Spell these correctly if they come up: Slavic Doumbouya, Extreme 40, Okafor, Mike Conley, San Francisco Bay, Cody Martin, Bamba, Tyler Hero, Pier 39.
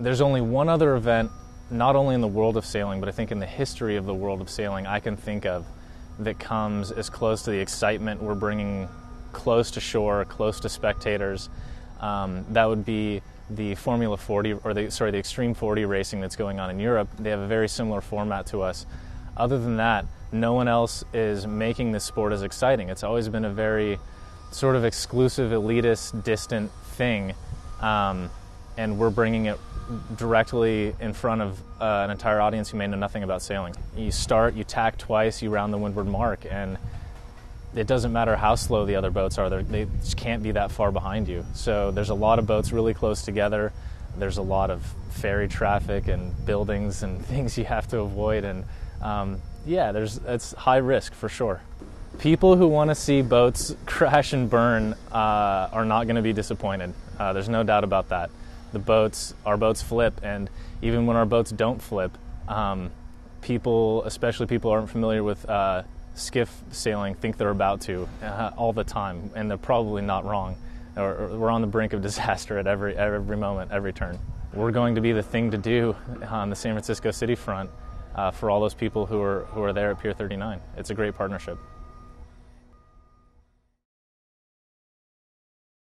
There's only one other event, not only in the world of sailing, but I think in the history of the world of sailing I can think of that comes as close to the excitement we're bringing close to shore, close to spectators. That would be the Formula 40, or the Extreme 40 racing that's going on in Europe. They have a very similar format to us. Other than that, no one else is making this sport as exciting. It's always been a very sort of exclusive, elitist, distant thing, and we're bringing it directly in front of an entire audience who may know nothing about sailing. You start, you tack twice, you round the windward mark, and it doesn't matter how slow the other boats are, they just can't be that far behind you. So there's a lot of boats really close together, there's a lot of ferry traffic and buildings and things you have to avoid, and yeah, it's high risk for sure. People who want to see boats crash and burn are not going to be disappointed. There's no doubt about that. Our boats flip, and even when our boats don't flip, people, especially people who aren't familiar with skiff sailing, think they're about to all the time, and they're probably not wrong. Or we're on the brink of disaster at every moment, every turn. We're going to be the thing to do on the San Francisco city front for all those people who are there at Pier 39. It's a great partnership.